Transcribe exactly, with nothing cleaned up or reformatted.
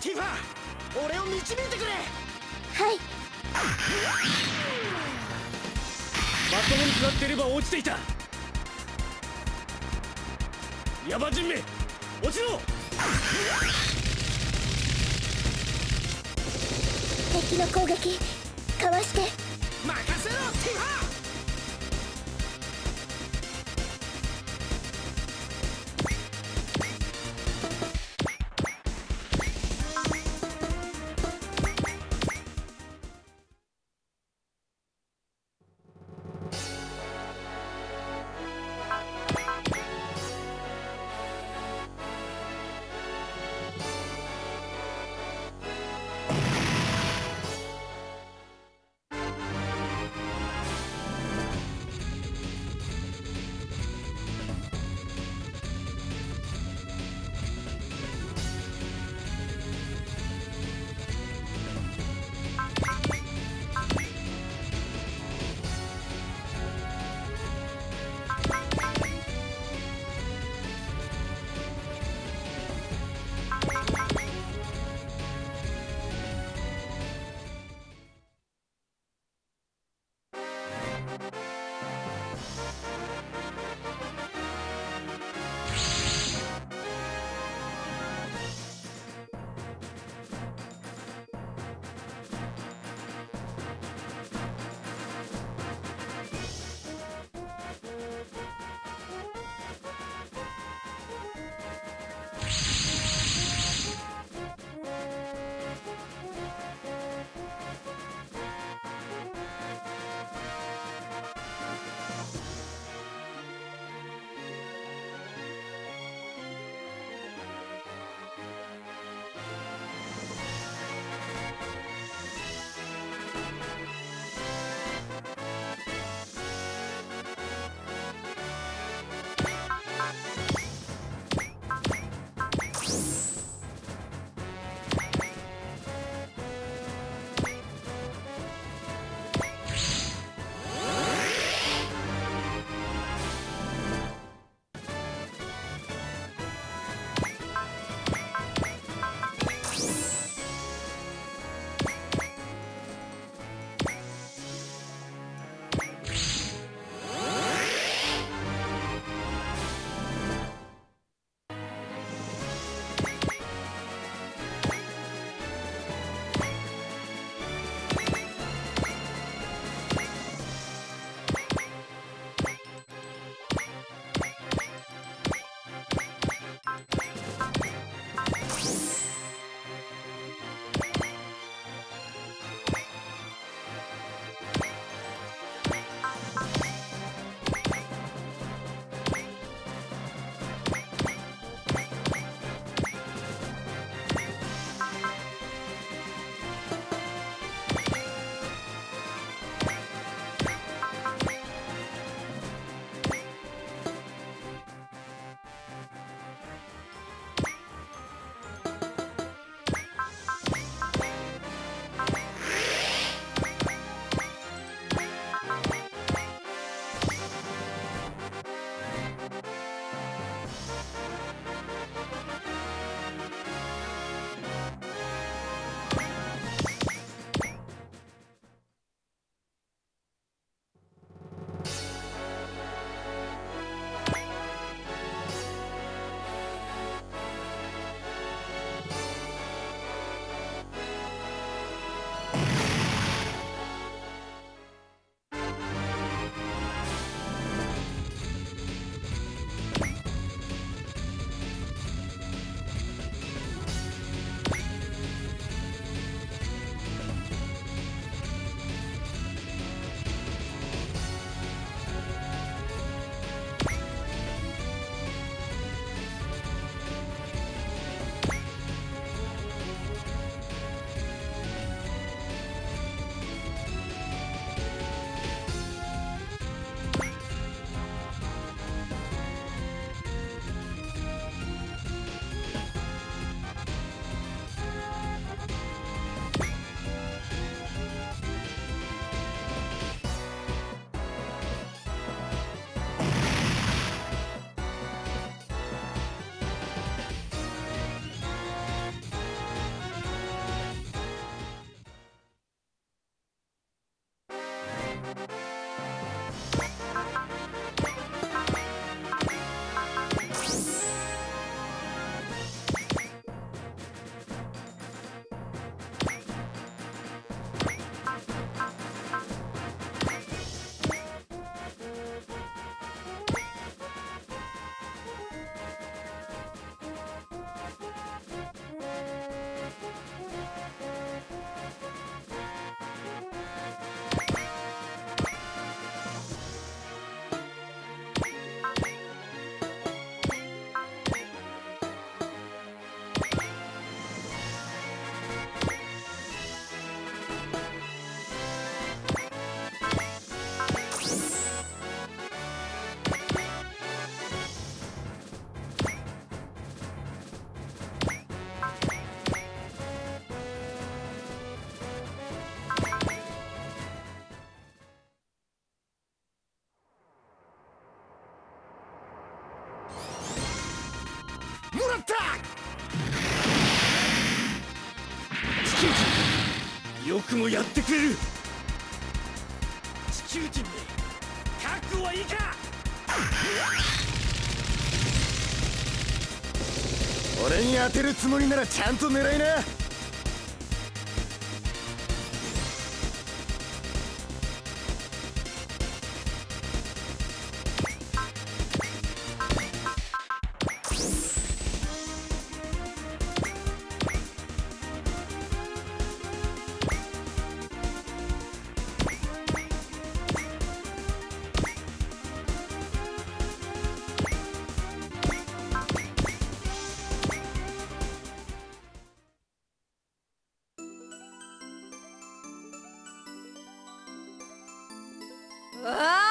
ティファ、俺を導いてくれ。はい。まともに食らっていれば落ちていた。ヤバ人め、落ちろ。敵の攻撃かわして。任せろティファ。地球人、よくもやってくれる。地球人め、覚悟はいいか。俺に当てるつもりならちゃんと狙いな。うわー！